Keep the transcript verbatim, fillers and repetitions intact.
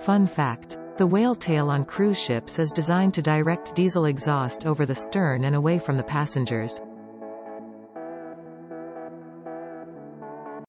Fun fact: the whale tail on cruise ships is designed to direct diesel exhaust over the stern and away from the passengers.